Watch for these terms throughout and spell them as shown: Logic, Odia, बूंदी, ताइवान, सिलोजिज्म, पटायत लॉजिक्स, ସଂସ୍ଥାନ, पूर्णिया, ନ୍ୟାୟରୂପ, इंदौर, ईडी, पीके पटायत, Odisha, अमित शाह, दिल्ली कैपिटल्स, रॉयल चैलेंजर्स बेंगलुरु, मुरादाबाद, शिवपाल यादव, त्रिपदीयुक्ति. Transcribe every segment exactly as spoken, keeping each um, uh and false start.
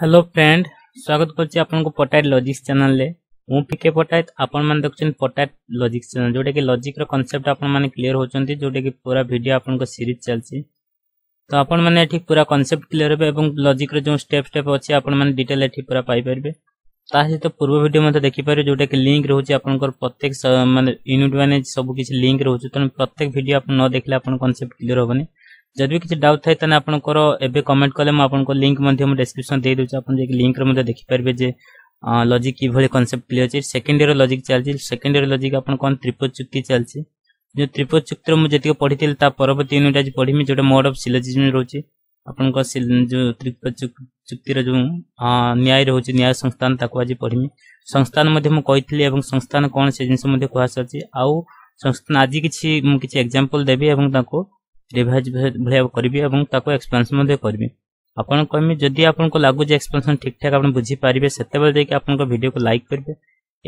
Hello friend, स्वागत करछि आपनको पटायत लॉजिक्स channel ले। मु पीके पटायत आपण मन देखछन पटायत लॉजिक्स चैनल, जोडे के लॉजिक रो कांसेप्ट आपण माने क्लियर होचंती, जोडे के पूरा वीडियो आपण को सीरीज चलछि। तो आपण माने एठी पूरा कांसेप्ट क्लियर होबे एवं लॉजिक रो जो स्टेप स्टेप अछि आपण माने डिटेल एठी पूरा पाई परबे। ताहि तो पूर्व वीडियो मते देखि पारे, जोडे के लिंक रहउछि आपण को प्रत्येक माने यूनिट वाने सब किछ लिंक रहउछि। तने प्रत्येक वीडियो आपण न देखले आपण कांसेप्ट क्लियर होबने। जदि किछ डाउट थाय तने आपन को एबे कमेंट करले म आपन को लिंक मध्ये हम डिस्क्रिप्शन दे देउ छ, आपन जे लिंक रे मध्ये देखि परबे जे लॉजिक की भले कांसेप्ट क्लियर छै। सेकंड इयर लॉजिक चलछि, सेकंड इयर लॉजिक आपन कोन त्रिपदीयुक्ति चलछि, जे त्रिपदीयुक्ति रे म जेति पढितिल ता परवर्ती यूनिट आज पढिमी, जोटा मोड ऑफ सिलोजिज्म रहउछि। आपन को जो त्रिपदीयुक्ति रे जो न्याय रहउछि, न्याय संस्थान ताको आज पढिमी। संस्थान मध्ये म कहितली एवं संस्थान कोन से जिंस मध्ये कहस अछि आउ संस्थान आज किछि म किछि एग्जांपल देबी एवं ताको रिवाइज भले करबी एवं ताको एक्सपेंशन मधे करबी। आपन कहमी जदी आपन को लागु जे एक्सपेंशन ठीक ठाक आपन बुझी पारिबे सेते बेले जे आपन को वीडियो को लाइक करबे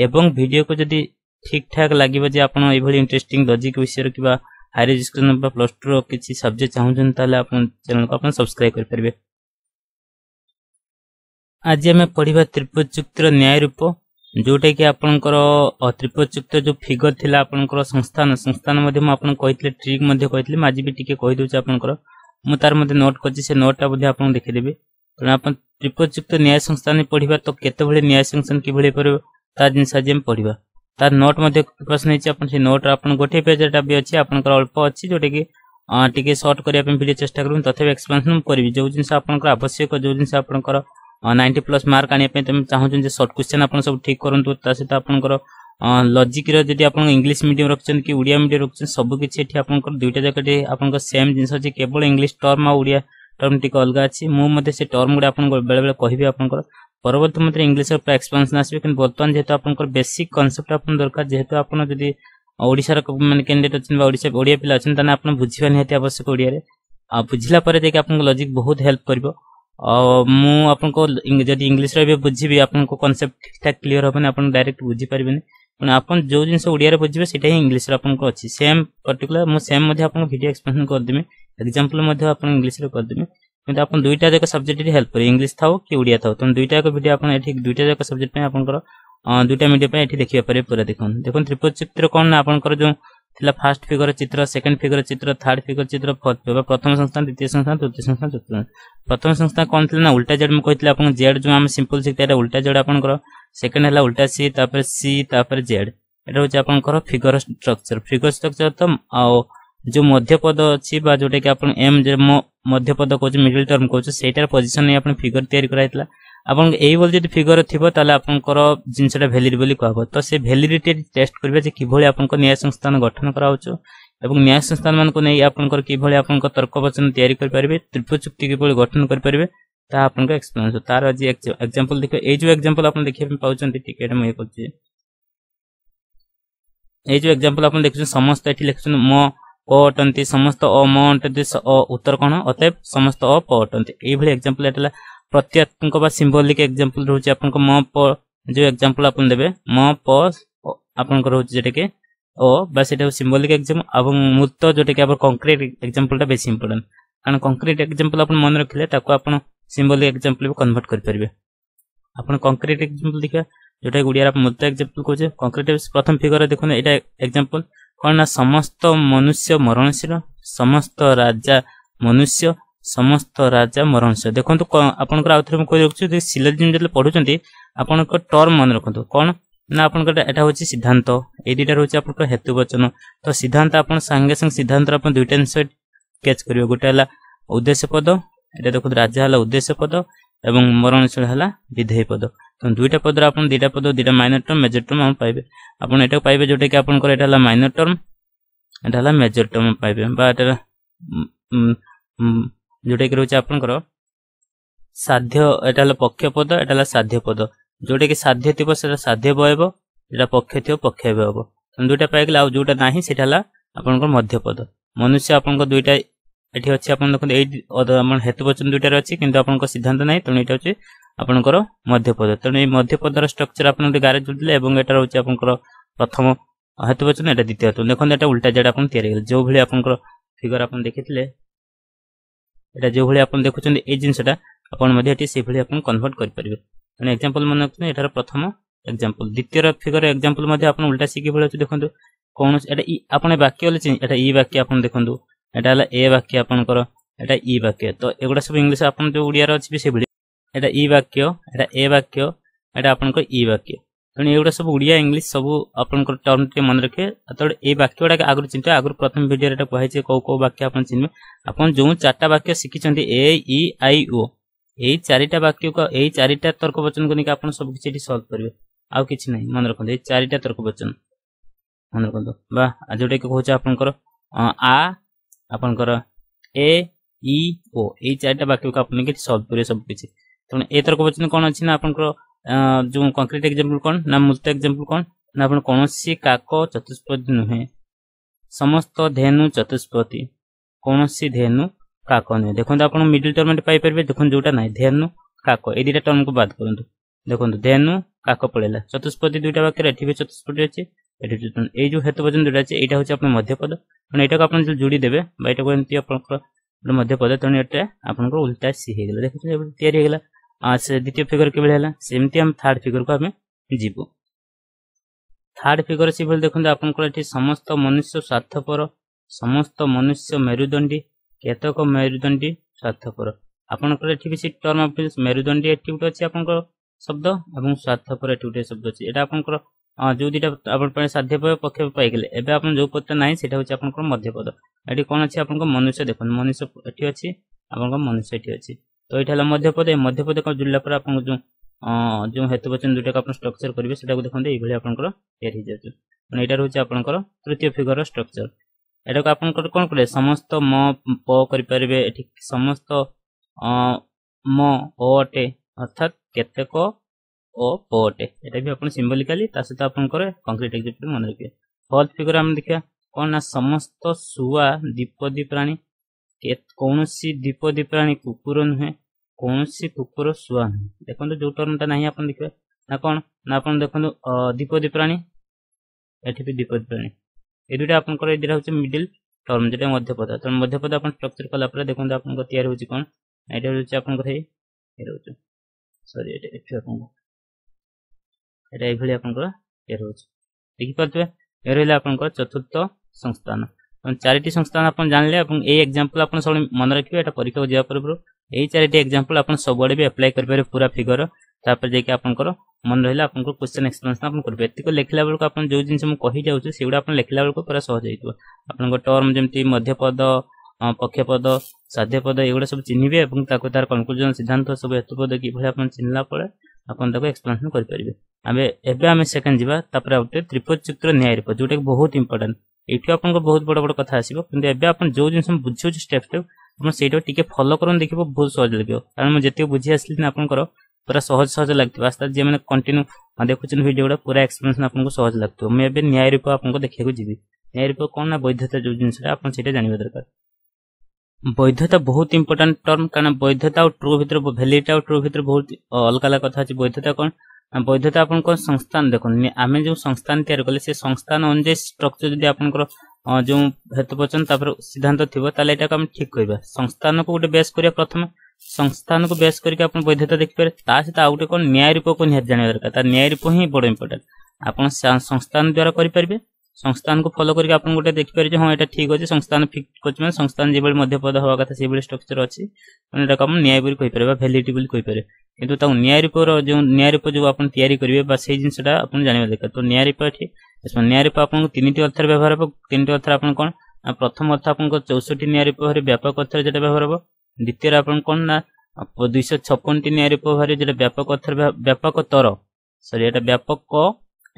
एवं वीडियो को जदी ठीक ठाक लागिबे जे आपन ए भली इंटरेस्टिंग लॉजिक विषय रे किबा हायर एजुकेशन बा प्लस टू रो किछि सब्जेक्ट चाहू जन ताले आपन चैनल को आपन सब्सक्राइब कर परबे। आज हम पढिबा त्रिपदीयुक्ति रो न्यायरूप, जोटे कि आपन को त्रिपदीयुक्त जो फिगर थिला आपन को संस्थान संस्थान मध्ये म आपन कहितले ट्रिक मध्ये कहितले माजी भी टिके कहि दोछ आपन को म तार मध्ये नोट करछि, से नोटटा मध्ये आपन देखि देबे। त आपन त्रिपदीयुक्त न्याय संस्थान पढिबा तो केते भले न्याय संस्थान कि भले पर ता जिन साजेम पढिबा तार नोट मध्ये प्रश्न हिच आपन से नोट आपन गोठे पेजटा भी अछि आपन को अल्प अछि, जोटे कि टिके शॉर्ट करिया पे वीडियो चेष्टा करू तथेव एक्सपेंशन करबी। जो जिन आपन को आवश्यक जो जिन आपन को नब्बे प्लस मार्क आनी पे तुम चाहू जे शॉर्ट क्वेश्चन आपन सब ठीक करंतु, ता से आपन को लॉजिक रे जदी आपन इंग्लिश मीडियम रखछन कि उड़िया मीडियम रखछन सब किछि एठी आपन को दुइटा जकटे आपन को सेम जिंस जे केवल इंग्लिश टर्म आ उड़िया टर्म टिक अलग अछि। मु मते से टर्म गुडा आपन को बेले बेले कहिबे आपन को परवर्ती मते इंग्लिश रे एक्सपेंशन आसीबे, किन बर्तन जेतु आपन को बेसिक कांसेप्ट आपन दरकार, जेतु आपन जदी ओडिसा रे माने कैंडिडेट अछि बा ओडिसा ओडिया पिला अछि तने आपन बुझिबा नै हते आवश्यक ओडिया रे आ बुझिला परे जे कि आपन लॉजिक बहुत हेल्प करबो। आ मु आपन को जदी इंग्लिश रे बुझिबे आपन को कांसेप्ट ठीक ठाक क्लियर होबन, आपन डायरेक्ट बुझि परबेन, पण आपन जो जिंस ओडिया रे बुझिबे सेटा ही इंग्लिश रे आपन को अछि। सेम पर्टिकुलर मु सेम मध्ये आपन वीडियो एक्सपेंशन कर देमे, एग्जांपल मध्ये आपन इंग्लिश रे कर देमे, किंतु आपन दुईटा जक सब्जेक्ट रे हेल्प कर इंग्लिश थाओ कि ओडिया थाओ तुम दुईटा को वीडियो आपन एठी दुईटा जक सब्जेक्ट पे आपन को दुईटा मीडिया पे एठी देखिबा पारे। पूरा देखन देखन त्रिपदीयुक्ति रे कोन आपन को जो थिला फर्स्ट फिगर चित्र, सेकंड फिगर चित्र, थर्ड फिगर चित्र, फोर्थ फिगर प्रथम संस्थान, द्वितीय संस्थान, तृतीय संस्थान, चतुर्थ संस्थान। प्रथम संस्थान कोन थिला ना उल्टा जेड में कहितले आपन जेड जो हम सिंपल सिखता उल्टा जेड आपन को, सेकंड हला उल्टा सी तापर सी तापर जेड, एटा होछ आपन को फिगर स्ट्रक्चर। फिगर स्ट्रक्चर तो आ जो मध्य पद अछि बा जोटे कि आपन एम जे मध्य पद कोछ मिडिल टर्म कोछ सेटार पोजीशन नै आपन फिगर तयार कराइतला। आपन एई बोल जे फिगर थिबो ताले आपन को जिंसटा वैलिड बोली कहबो, तो से वैलिडिटी टेस्ट करबे जे कि भले आपन को न्याय संस्थान गठन कराउचो एवं न्याय संस्थान मान को नै आपन को कि भले आपन को तर्क वचन तयारी कर परबे, त्रिपदीयुक्ति के भले गठन कर परबे, ता आपन को एक्सप्लेन हो। तार आज एग्जांपल देखियो, एई जो एग्जांपल आपन देखियो पाउचंती टिकट म करछि, एई जो एग्जांपल आपन देखियो समस्त एठी लिखछन म पटंती समस्त अमंत उत्तर कोन अतएव समस्त अपटंती एई भले एग्जांपल एटला प्रत्ययात्मक बा सिंबॉलिक एग्जांपल रहउछ आपन को म प जो एग्जांपल आपन देबे म प आपन को रहउछ जेटे के ओ बा सेटा सिंबॉलिक एग्जांपल एवं मूर्त जेटे के अपन कंक्रीट एग्जांपलटा बेसी इंपोर्टेंट, कारण कंक्रीट एग्जांपल अपन मन रखले ताको अपन सिंबॉलिक एग्जांपल में कन्वर्ट कर परबे। अपन कंक्रीट एग्जांपल देखा जेटा गुडिया अपन मूर्त एग्जांपल को जे कंक्रीट प्रथम फिगर देखो एटा एग्जांपल कोना समस्त मनुष्य मरणशील, समस्त राजा मनुष्य, समस्त राजा मरणश। देखंतु आपन को आउथरे म कोइ रखछु जे सिलोजिज्म जले पढुचंती आपन को टर्म मन रखंतु कोन ना आपन को एटा होची सिद्धांत, ए दिटा होची आपन को हेतु वचन। तो सिद्धांत आपन संगे संग सिद्धांत आपन दुइटा सेट कैच करियो, गोटेला उद्देश्य पद, एटा देखो राजा हला उद्देश्य पद एवं मरणश हला विधेय पद। तो दुइटा पद आपन दुइटा पद दुइटा माइनर टर्म मेजर टर्म हम पाइबे। आपन एटा पाइबे जोटे कि आपन को एटा हला माइनर टर्म, एटा हला मेजर टर्म पाइबे बा एटा जोटे के रहछ आपन को साध्य एटा ल पक्ष पद, एटा ल साध्य पद, जोटे के साध्य थिबो सेटा साध्य बयबो, एटा पक्ष थियो पक्ष बयबो। त दुटा पाइगल आ जोटा नाही सेटा ल आपन को मध्य पद। मनुष्य आपन को दुटा एठी अछि आपन देखो ए आपन हेतु वचन दुटा रहछि किंतु आपन को सिद्धांत नाही, त एटा अछि आपन को मध्य पद। त ए मध्य पद रो स्ट्रक्चर आपन को गारे जुडले एवं एटा रहछि आपन को प्रथम हेतु वचन, एटा द्वितीय। त देखो एटा उल्टा जेड आपन तयार गेल जो भले आपन को फिगर आपन देखितले एटा जो भले आपन देखुचन ए जिंसटा आपण मध्ये एटी सेभली आपण कन्वर्ट कर परिबे माने एग्जांपल मन रखने एठार प्रथम एग्जांपल द्वितीय र फिगर एग्जांपल मध्ये आपण उल्टा सिकी भेल देखंतु कोनस एटा आपण वाक्य ले एटा ई वाक्य आपण देखंतु एटा हला ए वाक्य आपण कर एटा ई वाक्य तो एगुडा सब इंग्लिश आपण जो उडिया र अछि सेभली एटा ई वाक्य एटा ए वाक्य एटा आपण को ई वाक्य तने एगुडा सब उडिया इंग्लिश सब आपण को टर्म के मन रखे अतड ए वाक्यडा के आगु चिंता आगु प्रथम वीडियो एटा कहै छै को को वाक्य आपण चिन्ह आपण जो चारटा वाक्य सिकी छथि ए ई आई ओ ए चारटा वाक्य को ए चारटा तर्क वचन को निक आपण सब किछि एटी सॉल्व करियो आउ किछि नै मन रखन ए चारटा तर्क वचन मन रखन बा जोटा के कहौ छै आपण कर आ आपण कर ए ई ओ ए चारटा वाक्य को आपण के सॉल्व करियो सब किछि तने ए तर्क वचन कोन अछि ना आपण को जो कंक्रीट एग्जांपल कोन ना मूलत एग्जांपल कोन ना आपण कोनोसी काको चतुष्पदी नहे समस्त धेनु चतुष्पदी कोनोसी धेनु काको ने देखन आपण मिडिल टर्म में पाई परबे देखन जोटा नाही धेनु काको ए दुटा टर्म को बात करंतु देखन धेनु काको पळेला चतुष्पदी दुटा वाक्य रे एठिबे चतुष्पदी अछि एठी टर्म ए जो हेतु वचन दुटा अछि एटा होछि आपण मध्यपद तने एटा को आपण जोडी देबे बायटा को एमपी आपण मध्यपद तने एटा आपण को उल्टा सी हेगला देखथि एबे तयार हेगला आज द्वितीय फिगर के बेला सेमती हम थर्ड फिगर को हमें जीवो थर्ड फिगर से बोल देखन आपन को एठी समस्त मनुष्य स्वार्थपर समस्त मनुष्य मेरुदंडी केतक मेरुदंडी स्वार्थपर आपन को एठी बेसी टर्म ऑफ मेरुदंडी एट्रिब्यूट अछि आपन को शब्द एवं स्वार्थपर एट्रिब्यूट शब्द अछि एटा आपन को जो दिटा आपन पर साध्यपर पक्ष पाई गेले एबे आपन जो पद नै सेटा होछि आपन को मध्यपद एठी कोन अछि आपन को मनुष्य देखन मनुष्य एठी अछि आपन को मनुष्य एठी अछि तो एठाला मध्यपद मध्यपद को जुल्ला पर आपन जो जो हेतु वचन दुटा को आपन स्ट्रक्चर करबे सेटा को देखन एई भली आपन को तयार हो जाछ माने एटा होछ आपन को तृतीय फिगर स्ट्रक्चर एटा को आपन कोन करे समस्त म प करि परबे एठी समस्त म ओटे अर्थात केतेक ओ पोटे एटा भी आपन सिंबलिकली ता सहित आपन करे कंक्रीट एग्जांपल मन रखिए फोर्थ फिगर हम देखिया कोन ना समस्त सुआ दीपदी प्राणी केत कोनोसी दीपदी प्राणी कुकुर नहे कोनोसी कुकुर सुआ नहे देखन जो टर्मटा नाही आपण देखबे ना कोन ना आपण देखन दीपदी प्राणी एठी भी दीपदी प्राणी ए दुटा आपण करे दिरा होचे मिडिल टर्म जेटा मध्यपद त मध्यपद आपण स्ट्रक्चर कला पर देखन आपण को तयार होची कोन एटा होचे आपण को हे होचे सॉरी एटा एठी आपण एटा ए भली आपण को तयार होचे देखि परतबे एरेला आपण को चतुर्थ संस्थान चारटी संस्थान आपण जानले आपण ए एग्जांपल आपण सब मन रखियो एटा परीक्षा जे परबरो ए चारटी एग्जांपल आपण सबडे भी अप्लाई कर पारे पूरा फिगर तापर जे के आपण को मन रहला आपण को क्वेश्चन एक्सप्लेनेशन आपण करबे एतिको लेखला बेर को आपण जो जिंस हम कहि जाउछ सेगुडा आपण लेखला बेर को पूरा सहज होइतो आपण को टर्म जेमति मध्यपद पक्षपद साध्यपद एगुडा सब चिन्हिबे एवं ताको तार कंक्लूजन सिद्धांत सब हेतुपद कि भला आपण चिन्हला पळे आपण ताको एक्सप्लेनेशन कर पारिबे आबे एबे हम सेकंड जिबा तापर आउटे त्रिपदीयुक्ति न्यायरूप जोटे बहुत इंपोर्टेंट एठी आपन को बहुत बड़ बड़ कथा आसीबो किंतु एबे आपन जो जिंस बुझियो स्टेप स्टेप हम सेटा टिके फॉलो करन देखिबो बहुत सहज लागबो कारण म जति बुझि आसलिन आपन को पूरा सहज सहज लागतो आस्ता जे माने कंटिन्यू देखुछन वीडियोडा पूरा एक्सप्लेनेशन आपन को सहज लागतो म एबे न्यायरूप आपन को देखिया को जिबी न्यायरूप कोन ना वैधता जो जिंस आपन सेटा जानिबो दरकार वैधता बहुत इंपोर्टेंट टर्म कारण वैधता और ट्रू भीतर वैलिडिटी और ट्रू भीतर बहुत अलग-अलग कथा अछि वैधता कोन वैधता आपन को संस्थान देखन आमे जो संस्थान तयार करले से संस्थान अनुसार स्ट्रक्चर जदी आपन को जो हेतु वचन तापर सिद्धांत थिबो ताले एटा हम ठीक कइबा संस्थान को गोटे बेस करिया प्रथम संस्थान को बेस करिके आपन वैधता देख पर ता से आउटे कोन न्याय रूप को निहत जाने दरकार ता न्याय रूप ही बड़ इंपोर्टेंट आपन संस्थान द्वारा करि परबे संस्थान को फॉलो करके आपन गोटे देख पर जे हां एटा ठीक अछि संस्थान फिक्स करछ में संस्थान जेबेल मध्यपद होवा कथा सेबेल स्ट्रक्चर अछि माने एटा हम न्याय बिल कहि परबा वैलिडिटी बिल कहि परबे किंतु ता न्यायरूप जो न्यायरूप जो आपन तयारी करिवे बा सेई जिंसटा आपन जानिबा दरकार तो न्यायरूप एठी इसमें न्यायरूप आपन को तीनटी अर्थर व्यवहार हो तीनटी अर्थर आपन कोन प्रथम अर्थ आपन को चौसठ न्यायरूप भरे व्यापक अर्थर जेटा व्यवहार हो द्वितीय आपन कोन ना दो सौ छप्पन टी न्यायरूप भरे जेटा व्यापक अर्थर व्यापक तर सॉरी एटा व्यापक को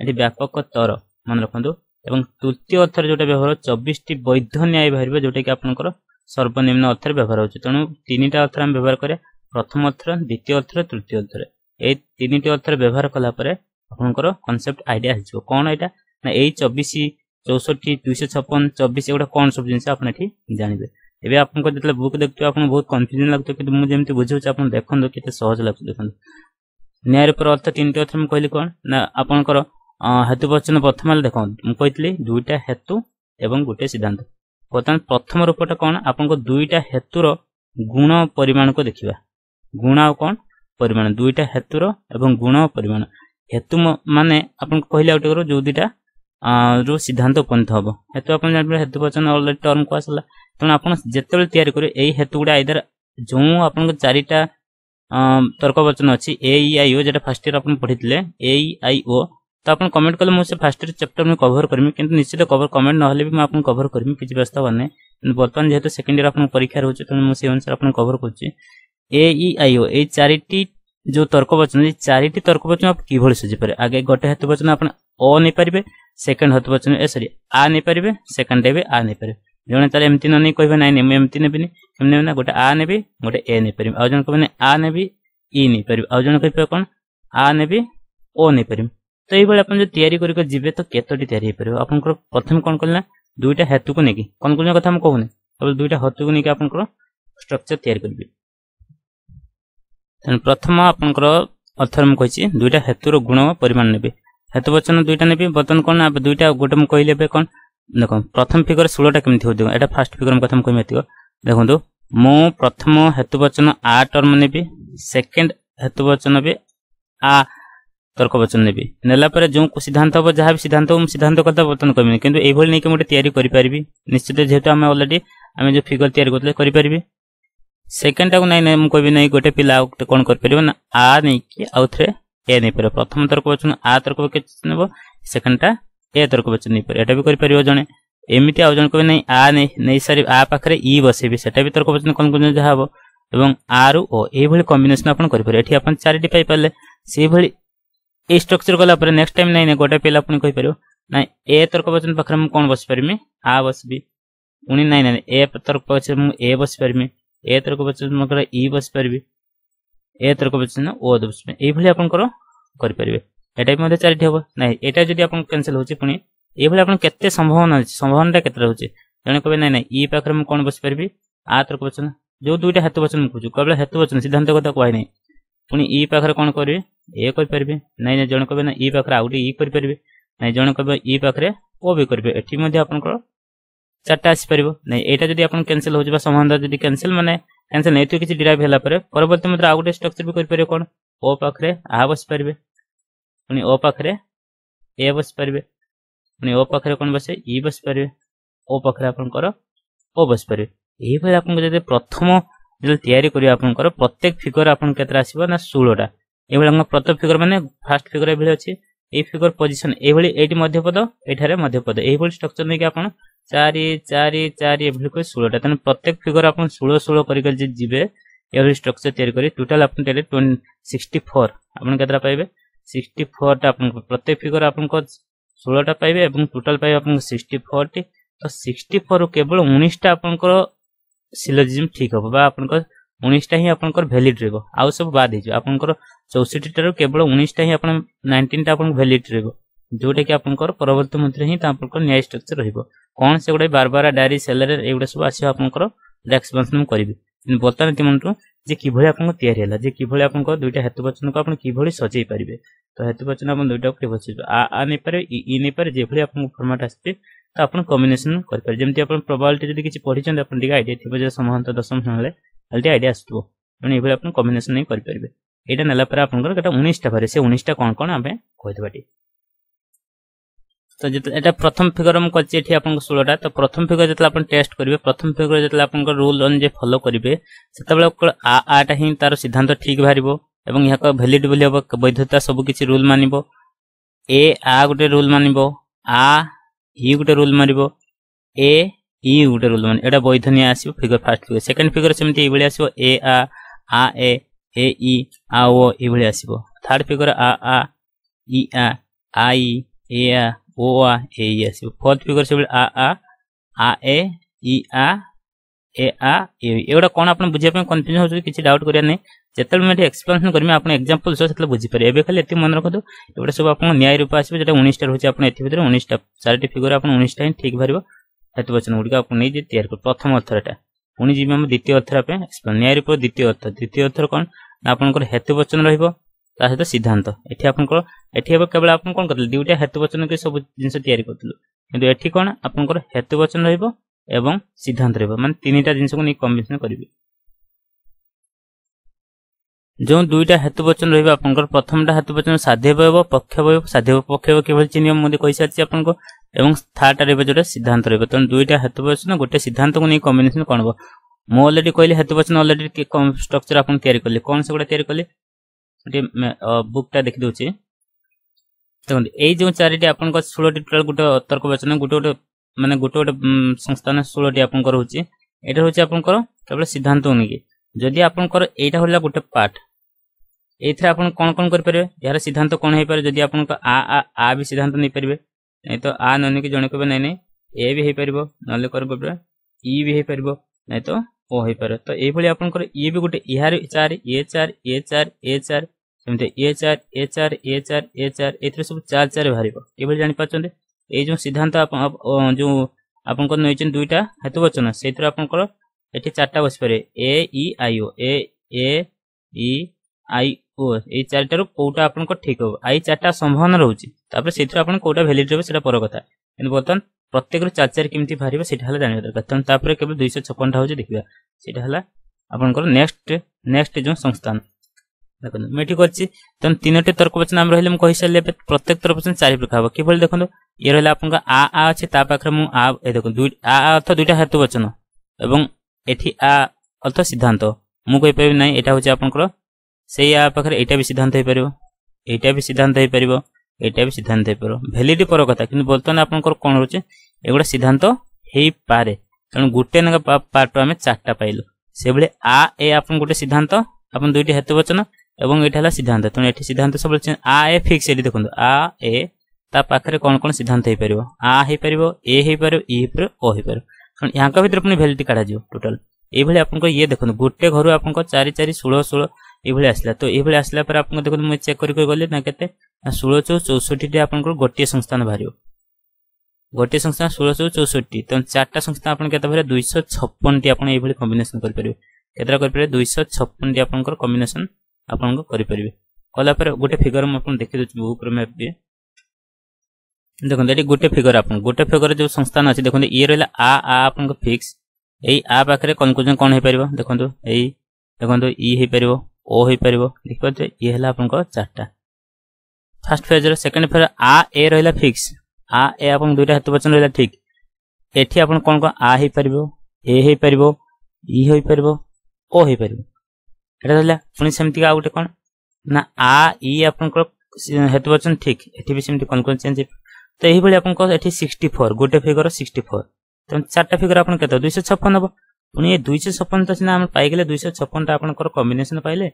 एठी व्यापक तर मन रखंदो एवं तृतीय अर्थर जेटा व्यवहार चौबीस टी वैध न्याय भरिबे जेटा कि आपन को सर्वनिम्न अर्थर व्यवहार होछ तनु तीनटा अर्थर हम व्यवहार करे प्रथम अर्थर द्वितीय अर्थर तृतीय अर्थर ए तीनटी अर्थर व्यवहार कला परे आपनकर कांसेप्ट आइडिया हिजो कोन एटा ना ए चौबीस चौसठ दो सौ छप्पन चौबीस एगुडा कोन सब जिंस आपन एठी जानिबे एबे आपनको जतले बुक देखतो आपन बहुत कंफ्यूजन लागतो कि मु जेमति बुझौछ आपन देखन केते सहज लागतो देखन न्याय पर अर्थ तीनटी अर्थर म कहली कोन ना आपनकर हेतु वचन प्रथमले देखन म कहतली दुईटा हेतु एवं गुटे सिद्धांत बतन प्रथम रूपटा कोन आपनको दुईटा हेतुर गुण परिमाण को देखिबा गुण आ कोन परिमाण दुईटा हेतुर एवं गुण और परिमाण हेतु माने आपन पहिला उठे करो जो दुईटा रो सिद्धांत उपन्त हबो हेतु आपन जान हेतु वचन ऑलरेडी टर्म को आसला त आपन जेतेबेल तयार करे एई हेतु गुडा इधर जो आपन को चारिटा तर्क वचन अछि ए ई आई ओ जेटा फर्स्ट ईयर आपन पढितले ए ई आई ओ त आपन कमेंट कले मो से फर्स्ट ईयर चैप्टर में कवर करमी किंतु निश्चित कवर कमेंट न हले भी मैं आपन कवर करमी किछ व्यवस्था बने बर्तमान जेहेतु सेकंड ईयर आपन परीक्षा रहउछ त मो से अनुसार आपन कवर करछि ए ई आई ओ ए चारिटी जो तर्क वचन जे चारिटी तर्क वचन आप की भल सजे पारे आगे गोटे हेतु वचन आपन ओ नै परिबे सेकंड हेतु वचन ए सॉरी आ नै परिबे सेकंड देबे आ नै परिबे जने ताले एमती न नै कहबे नै नै एमती नेबे नै हमने ना गोटे आ नेबी गोटे ए नै परिम आ जन को माने आ नेबी ई नै परिम आ जन कहबे कोन आ नेबी ओ नै परिम तो एई बेले अपन जे तयारी करि क जिबे तो केतोटी तयारी हे परियो आपन को प्रथम कोन करना दुईटा हेतु को नेकी कोन कोन कथा हम कहूने अब दुईटा हेतु को नेकी आपन को स्ट्रक्चर तयारी करबे तन प्रथम आपन को अथर हम कहछि दुईटा हेतु रो गुण व परिमाण नेबे हेतु वचन दुईटा नेबे बतन कोन अब दुईटा गोटे हम कहिलेबे कोन देखो प्रथम फिगर सोलह टा केमथि हो देखो एटा फर्स्ट फिगर हम कथा हम कहमेतियो देखो दो मो प्रथम हेतु वचन आ टर्म नेबी सेकंड हेतु वचन बे आ तर्क वचन नेबी नेला पर जो सिद्धांत हो जहां भी सिद्धांत हम सिद्धांत कथा बतन करबे किंतु एई भल नै के मोटे तयारी करि पारिबी निश्चित जेहेतु हम ऑलरेडी हम जो फिगर तयारी करले करि पारिबी सेकंड टाको नै नै हम कहबे नै गोटे पिला कोन कर पारिबो ना आ नै कि आउ थरे ए नै पर प्रथम तर्क वचन आ तर्क वचन नेबो सेकंड टा ए तर्क वचन नै पर एटा भी करि पारिबो जने एमिति आउ जन को नै आ नै नै सारी आ पाखरे ई बसेबे सेटा भी तर्क वचन कोन कोन जहाबो एवं आर ओ ए भली कॉम्बिनेशन अपन करि पारे एठी अपन चारटी पाई पाले से भली ए स्ट्रक्चर कला पर नेक्स्ट टाइम नै नै गोटा पेला अपन कहि पारो नै ए तर्क वचन पाखरे हम कोन बस परमे आ बसबी उनी नै नै ए तर्क वचन हम ए बस परमे ए तर्क वचन मकर ई बस परबी ए तर्क वचन ओ बस परमे ए भली अपन करो करि पारिबे एटा भी मध्ये चारटी होबो नै एटा जदी अपन कैंसिल होछि पुनी ए भले आपन केते संभावना अछि संभावना केते रहउछि जने कहबे नै नै ई पाखर हम कोन बस परबी आ तर्क वचन जो दुईटा हेतु वचन मुखु कहबे हेतु वचन सिद्धांत कथा कहै नै पुनी ई पाखर कोन करबे ए कर परबे नै नै जने कहबे नै ई पाखर आउटी ई कर परबे नै जने कहबे ई पाखरे ओ बे करबे एठी मध्ये आपन को चारटा आसी परबो नै एटा जदी आपन कैंसिल हो जबा संभावना जदी कैंसिल माने कैंसिल नै तो किछि डिराइव होला परे परवर्ती मध्ये आउटे स्ट्रक्चर भी कर परबे कोन ओ पाखरे आ बस परबे पुनी ओ पाखरे ए बस परबे ने ओ पाखरे कोन बसे ई बस परबे ओ पाखरे आपन करो ओ बस परबे एही पर आपन जदे प्रथम जदे तयारी करी आपन करो प्रत्येक फिगर आपन केतरा आसीबो ना सोलह टा एबेले हम प्रथम फिगर माने फर्स्ट फिगर एबेले अछि ए फिगर पोजीशन एबेले एटी मध्यपद एठारे मध्यपद एबेले स्ट्रक्चर नै के आपन चार चार चार एबेले को सोलह टा तने प्रत्येक फिगर आपन सोलह सोलह करी के जिबे एबेले स्ट्रक्चर तयारी करी टोटल आपन तेले चौसठ आपन केतरा पाइबे चौसठ टा आपन प्रत्येक फिगर आपन को सोलह टा पाइबे एवं टोटल पाइबे आपन चौसठ टी तो चौसठ रो केवल उन्नीस टा आपन को सिलोजिज्म ठीक हो बा आपन को उन्नीस टा ही आपन को वैलिड रहबो आ सब बाद हे आपन को चौसठ टा रो केवल उन्नीस टा ही आपन उन्नीस टा आपन वैलिड रहबो जोटे कि आपन को परवर्ती मंत्र ही आपन को न्याय स्ट्रक्चर रहबो कोन से गुडे बारबारा डायरी सेलर एगुडा सब आसी आपन को एक्सपेंशन हम करबी बर्तन तिमंतु जे किभली आपन को तयार हैला जे किभली आपन को दुईटा हेतु वचन को आपन किभली सजै पारिबे तो हेतु वचन आपन दुईटा के बचि आ आ नै पारे ई नै पारे जेभली आपन फॉर्मेट आस्ते तो आपन कॉम्बिनेशन कर पारे जेमति आपन प्रोबेबिलिटी जदि किछि पढि छन आपन दिगा आइडिया थिबो जे समानता दशम संले हलते आइडिया आस्तु माने एभली आपन कॉम्बिनेशन नै कर पारिबे एटा नला पर आपन कर केटा उन्नीस टा पारे से उन्नीस टा कोन कोन आबे कहि देबाटी तो जेटा एटा प्रथम फिगर हम करछि एठी आपन को सोलह टा तो प्रथम फिगर जेतला आपन टेस्ट करिवे प्रथम फिगर जेतला आपन को रूल अन जे फॉलो करिवे सेतबेला आ आ टा ही तार सिद्धांत ठीक भारिबो एवं यहा का वैलिड बोली अब वैधता सब किछि रूल मानिबो ए आ गुटे रूल मानिबो आ ई गुटे रूल मानिबो ए ई गुटे रूल मानि एटा वैधनी आसीबो figure first figure second figure सेमति इबेले आसीबो ए आ आ ए ए ई आ ओ इबेले आसीबो थर्ड फिगर आ आ ई आ आई ए आ ओ आ ए ई आसीबो फोर्थ फिगर सेबेले आ आ आ ए ई आ ए आ ए एटा कोन आपन बुझिया पे कंफ्यूजन होछ किछि डाउट करिया नै जेतल में एक्सपेंशन करमे आपन एग्जांपल सो सेतल बुझि पारे एबे खाली एति मन रख दो एटा सब आपन न्याय रूप आसीबो जेटा उन्नीस टा होछि आपन एथि भीतर उन्नीस टा चारटी फिगर आपन उन्नीस टा ठीक भरिबो हेतु वचन गुडी आपन नै जे तयार कर प्रथम अर्थटा उनी जिमे हम द्वितीय अर्थरा पे न्याय रूप द्वितीय अर्थ द्वितीय अर्थ कोन आपन को हेतु वचन रहइबो ता सहित सिद्धांत एथि आपन को एथि अब केवल आपन कोन करतल दुटा हेतु वचन के सब जिंस तयार करतल किंतु एथि कोन आपन को हेतु वचन रहइबो एवं सिद्धांत रहइबो माने तीनटा जिंस को नै कॉम्बिनेशन करबी। जो दुईटा हेतुवचन रही आपंकर प्रथमटा हेतुवचन साध्यवय पक्षवय साध्यवय पक्षवय केवल चिन्ह मुझे कही सारी आपंकर एवं थाटा रही जोटा सिद्धांत रही तेनाली दुईटा हेतुवचन गोटे सिद्धांत को नहीं कम्बिनेसन कौन हम मुझे अलरेडी कहली हेतुवचन अलरेडी स्ट्रक्चर आपन तैयारी कले कौन से गुड़ा या कले बुकटा देखी दूसरी देखते यही जो चारिटी आपन षोल टोटाल गोटे तर्कवचन गोटे गोटे मानते गोटे गोटे संस्थान षोल आपन रोचे यहाँ हूँ आपंकर केवल सिद्धांत को नहीं जदि आपंकर यहाँ हल्ला गोटे पार्ट ये आप कौन कौन करेंगे यार सिद्धांत कौन हो पारे जदि आप आ आ आ भी सिद्धांत नहीं पारे नहीं तो आ नन कि जड़े कह नहीं नहीं ए भी हो पार ना कर इ भी हो पार नहीं तो ओ हो पार तो ये आपंकर ये भी गोटे यार चार ये चार ये चार ये चार सेमती ए चार ए चार ए चार ए चार ए सब चार चार बाहर ये जापार ये जो सिद्धांत जो आपंकर नहीं दुईटा हेतुवचन से आपंकर ये चार्टा बस पारे ए इ आई ओ ए इ आई ओ ये चार्टर कौटा आपको ठीक हो आई चार्टा संभावना रोचे तापर से कौटा भैलीड रही है पर कथा बर्तमान प्रत्येक चार चार केमती बाहर से जाना दरकार तापर केवल दुई सौ छप्पन टाइम देखा से आपंकर नेक्स्ट नेक्स्ट जो संस्थान देखो मैं ठीक अच्छे तेनाली तीनो तर्कवचन आम रही कही सारे प्रत्येक तर्कवचन चार प्रकार हे कि देखो ये रहा आप आ आ अच्छे पाखे मुझे देखो आ अर्थ दुईटा हेतुवचन एवं एठी आ अर्थ सिद्धांत मुझे कहीपर ना यहाँ हूँ आपंकर से आ पाखे यहाँ भी सिद्धांत हो पार यहाँ भी सिद्धांत हो पार यहाँ भी सिद्धांत हो पार भैलीड पर कथा कि बर्तमान आपंकर कौन रोचे ये गोटे सिद्धांत हो पारे तेणु गोटे ना पार्ट आम चार्टा पाइल से भाई आ ए आप गोटे सिद्धांत आप दुईटी हेतुवचन एवं यहाँ है सिद्धांत तेणु ये सिद्धांत सब आ ए फिक्स ये देखो आ ए पाखे कौन कौन सिद्धांत हो पार आ हो पार ए हो पार इ हो पार ओ हो पार यहाँ भर पुणी भैलीड काढ़ टोटाल ये आपको ये देखो गोटे घर आप चार चार षोल षोल ये आसला तो ये आसला देखो मुझे चेक करके गली ना के षोल सौ चौष्टी आप गोटे संस्थान बाहर गोटे संस्थान षोल सौ चौष्टी तेनाली चार्टा संस्थान आपको दुई सौ छप्पन टी आपड़ी कम्बिनेसन करेंगे दुई सौ छप्पन टी आप कम्बिनेसन आप करेंगे कलापर गोटे फिगर मुझे देखी दूसरी बुक मैप भी देखो ये गोटे फिगर आप गोटे फिगर जो संस्थान अच्छे देखते ये रहा आ आ आप फिक्स यही आ पाखे कनक्लूजन कौन हो पार देखो यही देखो इ हो पार ओ हो पार देखिए ये है आप चार्टा फास्ट फेज सेकेंड फेज आ ए रहा फिक्स आ ए आप दुईटा हेतुवचन रहा ठीक ये आप कौन कौन आ हो पार ए हो पार इ हो पार ओ हो पार यहाँ रहा पुणी सेमती आ गए कौन ना आ इ आप हेतुवचन ठीक ये भी सेमती कनक्लूजन चेंज तो यही आपको ये सिक्सटी फोर गोटे फिगर सिक्सटी फोर तेनाली चार्टा फिगर आप दुई सौ छप्पन हम पुणी दुई सौ छप्पन तो सीना पाइले दुई सौ छप्पन टाइम कम्बिनेसन पाइले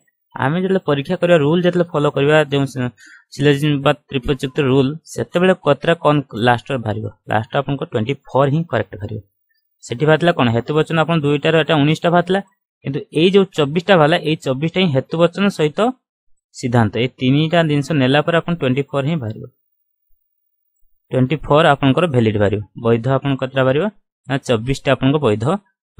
आम जो परीक्षा करवा रूल जो फलो करवा जो सिलोजिज्म बा त्रिपदीयुक्ति रूल से कतरा कौन लास्ट बाहर लास्ट आपको ट्वेंटी फोर हिं करेक्ट बाहर से बाहर कौन हेतुवचन आप दुईटार यहाँ उन्नीसटा बाहर कितु ये जो चौबीसटा बाहर ये चौबीसटा ही हेतुवचन सहित सिद्धांत ये तीन टा जिनस नेला पर आप ट्वेंटी फोर हिं बाहर ट्वेंटी फोर आपंकर भैलीड बाहर वैध आप कतरा बाहर ना चौबीस टा आपको वैध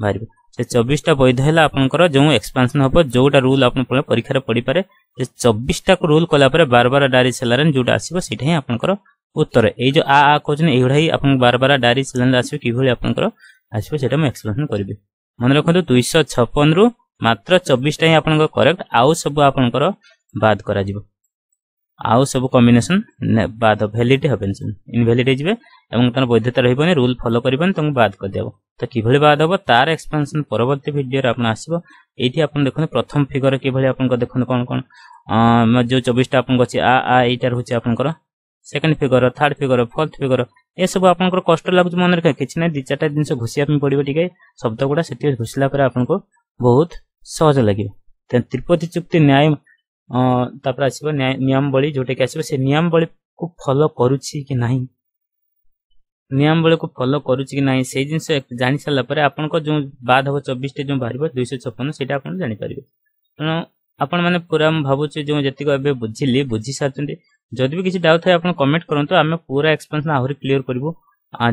बाहर से चौबीस टा वैध है आपंकर जो एक्सपेंशन हम जोटा रूल आप परीक्षा पढ़ी पारे चौबीस टा को रूल कलापर बार बार डायरी सेलार जोटा आसो से आपंकर उत्तर ये जो आ आ कौन यही आप बार बार डायरी सेलार आसो कि आपंकर आसो से एक्सपेंशन करी मन रखु दुई सौ छप्पन रु मात्र चौबीस टा ही आप करेक्ट आउ सब आपंकर बाद कर आउ सब कम्बिनेसन बाद भैलीड हेन इनभैलीड होते हैं तरह वैधता रही रूल फॉलो करें तुमको बाद करदेव तो किभली बाद हम तार एक्सपेंशन परवर्ती भिडियो आप आसो ये आप देखते प्रथम फिगर किभली आप देखते कौन कौन जो चौबीसटा आपको अच्छे आ आ यहाँ रोचे आपंकर second figure third figure fourth figure ये सब आपंकर कष्ट लगुच मन रखा किसी ना दी चार्टा जिन घुषापी पड़ो टे शब्द गुड़ा से घुसला आपको बहुत सहज लगे त्रिपदी चुक्ति न्याय तापर आसो नियमावली जोटा कि आसो से नियमावली को फॉलो करुच्छी कि ना नियमावली को फॉलो करुच्छी कि ना से जिन जानी सारापर आपन को जो बाद हम चौबीस टे जो बाहर दुई सौ छप्पन से जापर तेना आपण मैंने पूरा भावुचे जो जी बुझिली बुझी सारी जदि भी किसी डाउट थे आप कमेंट करूँ आम पूरा एक्सपेंशन आहरी क्लीयर करूँ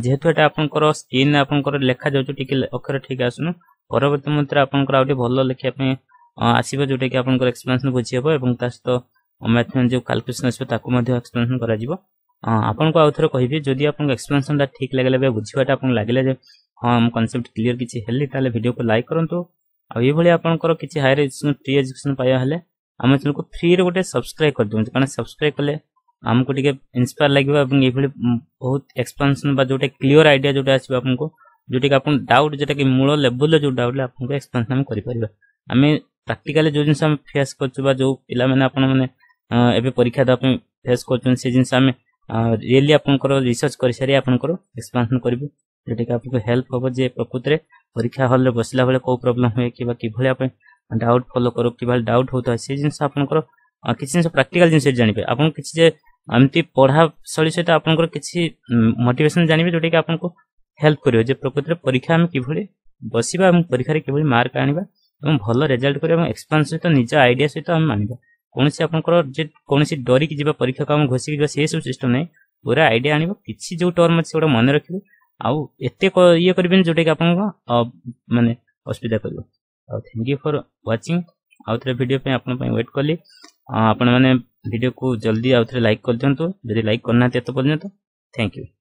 जेहेतु ये आपंकर स्क्रीन आपंकर लेखा जाऊँ टे अक्षर ठीक आसुन परवर्ती मुहूर्त आपंकर आगे भल लेखापी आसो जोटा कि आपंकर एक्सप्लेनेशन बुझी हम सहित मैथमेटिक्स जो कैलकुलेशन आसो एक्सप्लेनेशन करा आउ थे कहि जदि आपको एक्सप्लेनेशन ठीक लगे बुझाटा आपको लगे हाँ मो कनसेप्ट क्लीयर किसी हेली वीडियो को लाइक करूँ आउ ये आपंकर किसी हायर एजुकेशन ट्री एजुकेशन पाया आम चैनल को फ्री रे गोटे सब्सक्राइब कर दियौ कारण सब्सक्राइब करले हमको टिके इंस्पायर लागिबा एवं ए भली बहुत एक्सपेंशन बा जोटे क्लियर आईडिया जोटे आसीबा आपनको जोटे का आपन डाउट जेटा कि मूल लेवल जो डाउट ले आपनको एक्सपेंशन हम करि परिबा आमे प्रैक्टिकली जो जिंस हम फेस करछबा जो पिला माने आपन माने एबे परीक्षा दा पे फेस करछन से जिंस हम रियली आपन करो रिसर्च करि सारी आपन करो एक्सपेंशन करबो जोटे का आपको हेल्प होबो जे प्रकृति रे परीक्षा हॉल रे बसला बेले को प्रॉब्लम होय किबा कि भले आपन डाउट फॉलो करो किबा डाउट होता से जिंस आपन करो किछिन से प्रैक्टिकल जिंस जानि पे आपन किछि जे हमती पढा सळी सहित आपन करो किछि मोटिवेशन जानिबे जोटे का आपन को हेल्प करियो जे प्रकृति रे परीक्षा हम किभले बसिबा हम परीक्षा रे किभले मार्क आनिबा एवं भलो रिजल्ट करियो एवं एक्सपेंशन तो निज आईडिया सहित हम मानिबा कोनसी आपन करो जे कोनसी डोरी कि जेबा परीक्षा काम घोसी कि जेबा से सब सिस्टम नै पूरा आईडिया आनिबो किछि जो टर्म छै ओडा मन रखिबो आउ एते ये करबिन जोटे कि आपन माने असुविधा करियो आउ थैंक यू फॉर वाचिंग आउ थरे वीडियो पे आपन पे वेट करली आपन माने वीडियो को जल्दी आउ थरे लाइक कर दियंतो यदि लाइक करना ते तो बजने तो थैंक यू।